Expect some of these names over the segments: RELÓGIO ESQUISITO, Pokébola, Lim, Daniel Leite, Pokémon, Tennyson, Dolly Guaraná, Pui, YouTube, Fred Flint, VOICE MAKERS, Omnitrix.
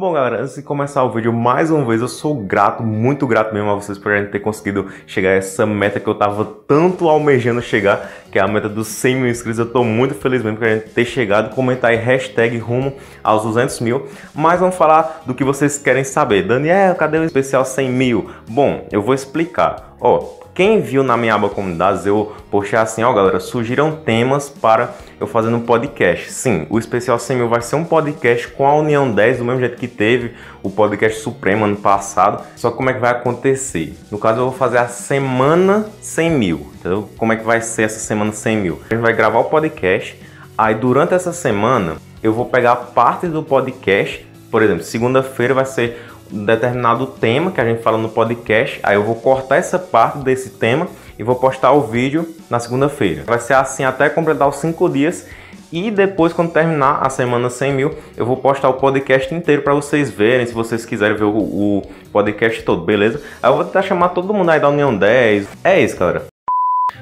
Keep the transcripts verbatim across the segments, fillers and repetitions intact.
Bom, galera, antes de começar o vídeo, mais uma vez eu sou grato, muito grato mesmo a vocês por a gente ter conseguido chegar a essa meta que eu tava tanto almejando chegar, que é a meta dos cem mil inscritos. Eu tô muito feliz mesmo por a gente ter chegado. Comentar aí hashtag rumo aos duzentos mil. Mas vamos falar do que vocês querem saber. Daniel, cadê o especial cem mil? Bom, eu vou explicar. Ó, quem viu na minha aba comunidades, eu postei assim, ó galera, surgiram temas para eu fazer um podcast. Sim, o especial cem mil vai ser um podcast com a União dez, do mesmo jeito que teve o podcast Supremo ano passado. Só que como é que vai acontecer? No caso eu vou fazer a semana cem mil, entendeu? Como é que vai ser essa semana cem mil? A gente vai gravar o podcast, aí durante essa semana eu vou pegar parte do podcast, por exemplo, segunda-feira vai ser determinado tema que a gente fala no podcast, aí eu vou cortar essa parte desse tema e vou postar o vídeo na segunda-feira. Vai ser assim até completar os cinco dias e depois, quando terminar a semana cem mil, eu vou postar o podcast inteiro para vocês verem, se vocês quiserem ver o, o podcast todo, beleza? Aí eu vou tentar chamar todo mundo aí da União dez. É isso, galera.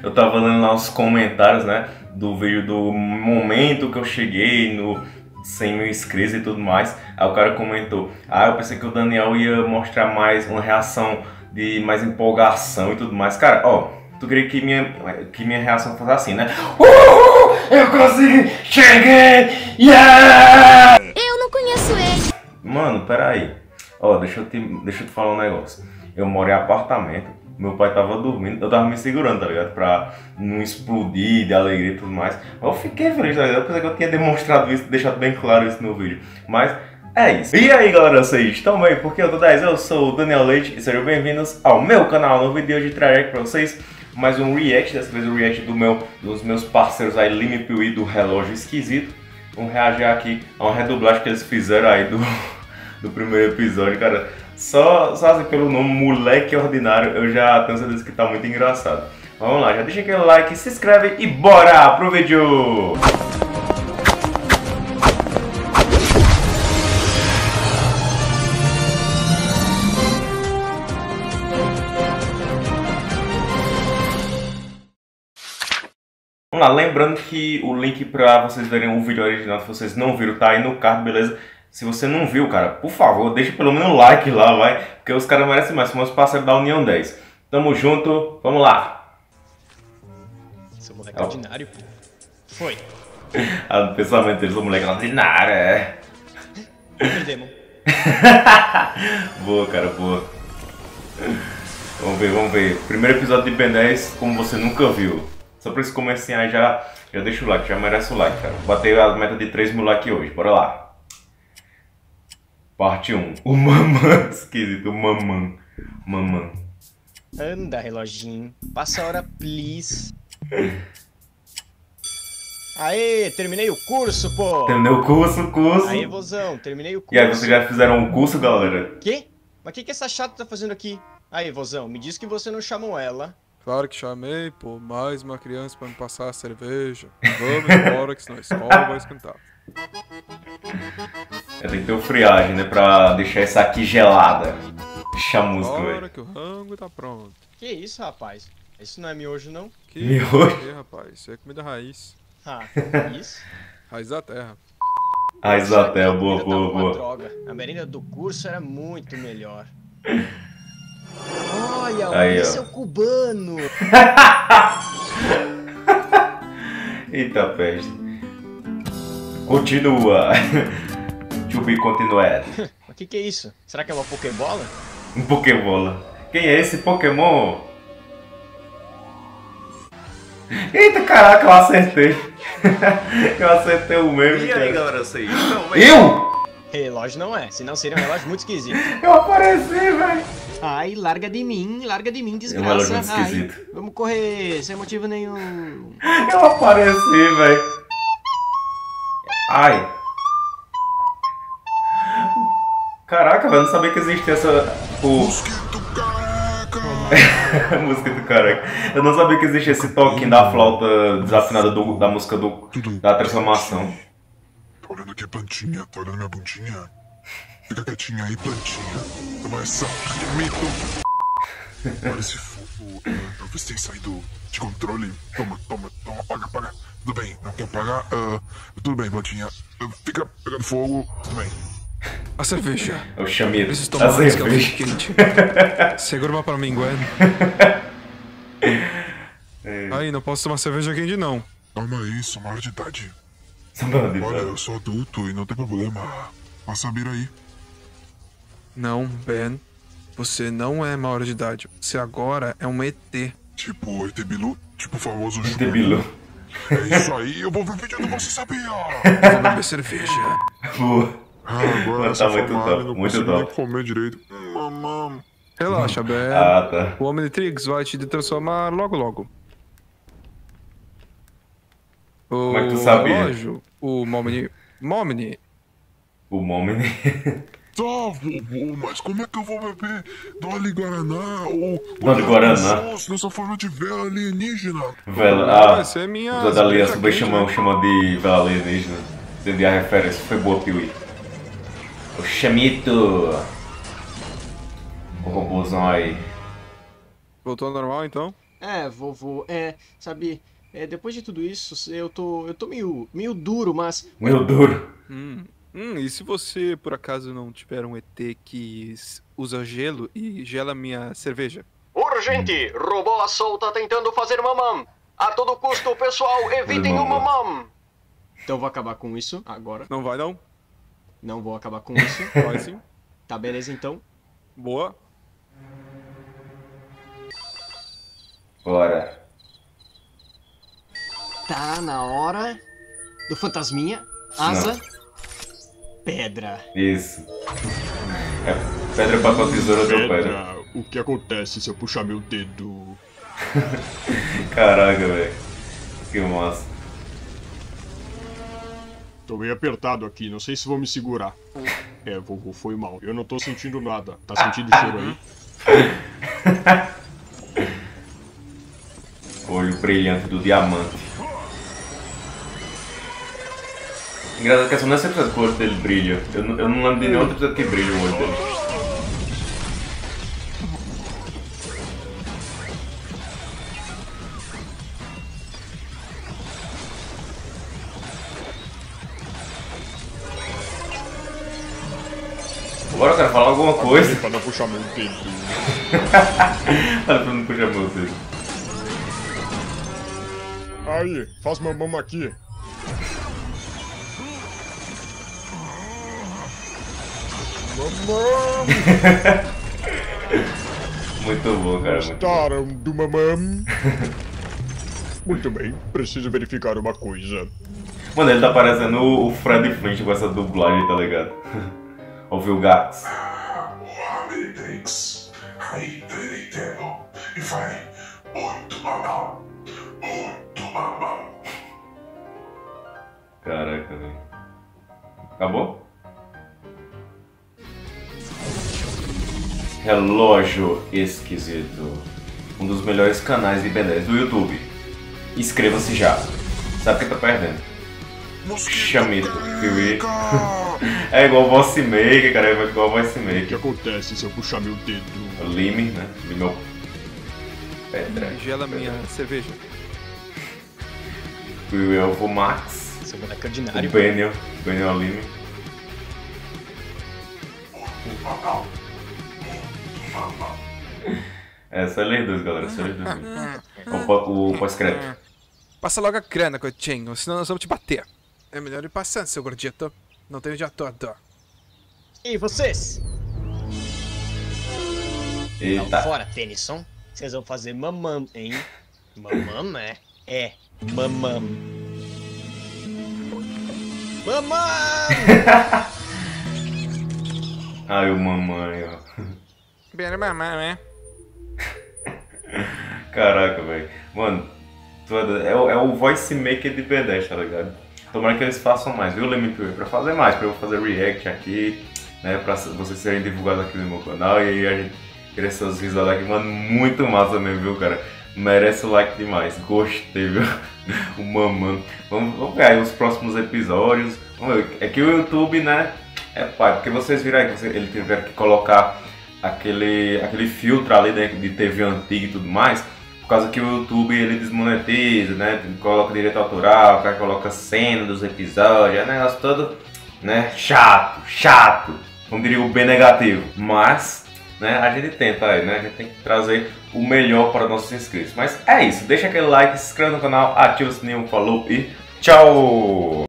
Eu tava lendo lá os comentários, né, do vídeo do momento que eu cheguei no cem mil inscritos e tudo mais. Aí o cara comentou, ah, eu pensei que o Daniel ia mostrar mais uma reação de mais empolgação e tudo mais. Cara, ó, tu queria que minha, que minha reação fosse assim, né? Uhul! Eu consegui! Cheguei! Yeah! Eu não conheço ele. Mano, peraí. Ó, deixa eu, te, deixa eu te falar um negócio. Eu moro em apartamento, meu pai tava dormindo, eu tava me segurando, tá ligado? Pra não explodir de alegria e tudo mais. Eu fiquei feliz, tá ligado? Apesar que eu tinha demonstrado isso, deixado bem claro isso no vídeo. Mas é isso. E aí, galera, vocês estão bem? Porque eu tô dez, eu sou o Daniel Leite e sejam bem-vindos ao meu canal. No vídeo de hoje trarei pra vocês mais um react, dessa vez o um react do meu, dos meus parceiros aí, Lim e Pui, do Relógio Esquisito. Vamos reagir aqui a uma redublagem que eles fizeram aí do, do primeiro episódio, cara. Só, só assim, pelo nome Moleque Ordinário, eu já tenho certeza que tá muito engraçado. Vamos lá, já deixa aquele like, se inscreve e bora pro vídeo! Vamos lá, lembrando que o link pra vocês verem o vídeo original, se vocês não viram, tá aí no card, beleza? Se você não viu, cara, por favor, deixa pelo menos um like lá, vai. Porque os caras merecem mais, são os parceiros da União dez. Tamo junto, vamos lá. Seu moleque ordinário, pô. Foi. Ah, do pensamento deles, o moleque ordinário, é. Perdemos. Boa, cara, boa. Vamos ver, vamos ver. Primeiro episódio de Ben dez, como você nunca viu. Só pra esse comecinho aí já, já deixa o like, já merece o like, cara. Batei a meta de três mil likes hoje, bora lá. Parte um. O mamã. Esquisito. O mamã. Mamã. Anda, reloginho. Passa a hora, please. Aê, terminei o curso, pô. Terminei o curso, o curso. Aê, vozão, terminei o curso. E aí, vocês já fizeram um curso, galera? Quê? Mas o que, que essa chata tá fazendo aqui? Aê, vozão, me diz que você não chamou ela. Claro que chamei, pô. Mais uma criança pra me passar a cerveja. Vamos embora, que senão a escola vai esquentar. É, tem que ter o friagem, né, pra deixar isso aqui gelada. Deixa a música, velho. Agora que o rango tá pronto. Que isso, rapaz? Isso não é miojo, não? Que miojo? Que, rapaz? Isso é comida raiz. Ah, isso? Raiz da terra. Raiz da terra, boa, boa, boa. Droga. A merenda do curso era muito melhor. Olha, olha, esse é o cubano. Eita peste. Continua. To be continued. O que que é isso? Será que é uma Pokébola? Um Pokébola. Quem é esse Pokémon? Eita, caraca, eu acertei. Eu acertei o mesmo. E aí, galera, vocês estão bem? Eu? Relógio não é, senão seria um relógio muito esquisito. Eu apareci, velho. Ai, larga de mim, larga de mim, desgraça. É um relógio muito esquisito. Ai, vamos correr, sem motivo nenhum. Eu apareci, velho. Ai. Caraca, eu não sabia que existia essa... O... música do caraca. Eu não sabia que existia esse toquinho da flauta desafinada do, da música do, da transformação. Tá olhando aqui a plantinha, tá olhando minha bundinha. Fica quietinha aí, plantinha. Toma essa, remito. Olha esse fogo, talvez tenha saído de controle. Toma, toma, toma, apaga, apaga. Tudo bem, não quer apagar? Uh, tudo bem, plantinha. Uh, fica pegando fogo, tudo bem. A cerveja. Eu chamei. Preciso tomar a cerveja quente. Segura uma para mim, Gwen. É. Aí, não posso tomar cerveja quente, não. Calma aí, sou maior de idade. Olha, eu sou adulto e não tem problema. Passa a bira aí. Não, Ben. Você não é maior de idade. Você agora é um E T. Tipo E T Bilu? Tipo o famoso E T Bilu. É isso aí, eu vou ver vídeo do Você Sabia. Eu vou beber cerveja. Boa. Ah, agora tá muito top, não muito top. Não consigo nem comer direito. Mamãe. Relaxa, Ben. Ah, tá. O Omnitrix vai te transformar logo, logo. O Como é que tu sabia? Relógio, o Momini... Momini. O Momini. Tá, vovô, mas como é que eu vou beber Dolly Guaraná ou... Dolly Guaraná? Nessa forma de vela alienígena. Vela, ah, vai ser minha... Os aliens também chamam de vela alienígena. Entendi a referência, foi boa, Pui. O chamito. O robôzão aí. Voltou ao normal, então? É, vovô, é, sabe... É, depois de tudo isso, eu tô, eu tô meio, meio duro, mas... Meio duro. Hum, hum, e se você, por acaso, não tiver um E T que usa gelo e gela minha cerveja? Urgente! Robô à solta tentando fazer mamam! A todo custo, pessoal, evitem o mamam! Então eu vou acabar com isso agora. Não vai, não? Não vou acabar com isso. Vai sim. Tá, beleza, então. Boa. Bora. Tá na hora do fantasminha, asa, não. Pedra. Isso. É pedra pra com a tesoura do pedra. O que acontece se eu puxar meu dedo? Caraca, velho. Que massa. Tô meio apertado aqui, não sei se vou me segurar. É, vovô, foi mal. Eu não tô sentindo nada. Tá sentindo o cheiro aí? Olho brilhante do diamante. Engraçado que essa não é sempre as cores dele brilham. Eu não, eu não lembro de nenhum outro episódio que brilha o olho dele. Agora eu quero falar alguma coisa. Pra não puxar meu dedo. Pra não puxar meu dedo. Aí, faz uma mama aqui. Mamãe! Muito bom, cara. Gostaram do mamãe? Muito bem, preciso verificar uma coisa. Mano, ele tá parecendo o Fred Flint com essa dublagem, tá ligado? Ouviu o Gax? E vai muito mamão. Muito mamão. Caraca, velho. Acabou? Relógio Esquisito, um dos melhores canais de beleza do YouTube. Inscreva-se já. Sabe o que tá perdendo? Chamito, Pui. É igual o Voice Maker, cara. É igual o Voice Maker. O que acontece se eu puxar meu dedo? Lim, né? Limão. Pedra. Gela minha cerveja. Pui, eu vou Max. Você vai na ordinário. Benio, Benio Lim. É, só eles dois, galera, só eles dois. O, o pós-crédito. Passa logo a grana, coitinho, senão nós vamos te bater. É melhor ir passando, seu gordito. Não tenho o dia todo. E vocês? Eita. Não, fora, Tennyson. Vocês vão fazer mamam, hein? Mamam, é? É, mamam. Mamam! Ai, o mamãe, ó. Bem, mamãe, né? Caraca, velho. Mano, é o, é o voice maker de B dez, tá ligado? Tomara que eles façam mais, viu, Lim, pra fazer mais, pra eu fazer react aqui, né? Pra vocês serem divulgados aqui no meu canal e a gente crescer os risadas aqui, mano. Muito massa mesmo, viu, cara? Merece o like demais. Gostei, viu? O mamão. Vamos, vamos ver aí os próximos episódios. Vamos ver. É que o YouTube, né? É pai, porque vocês viram aí que eles tiveram que colocar aquele, aquele filtro ali de T V antiga e tudo mais, por causa que o YouTube ele desmonetiza, né? Coloca direito autoral, o cara coloca cena dos episódios, é um negócio todo né? Chato, chato, como diria o B negativo. Mas, né, a gente tenta aí, né? A gente tem que trazer o melhor para nossos inscritos. Mas é isso, deixa aquele like, se inscreva no canal, ativa o sininho, falou e tchau!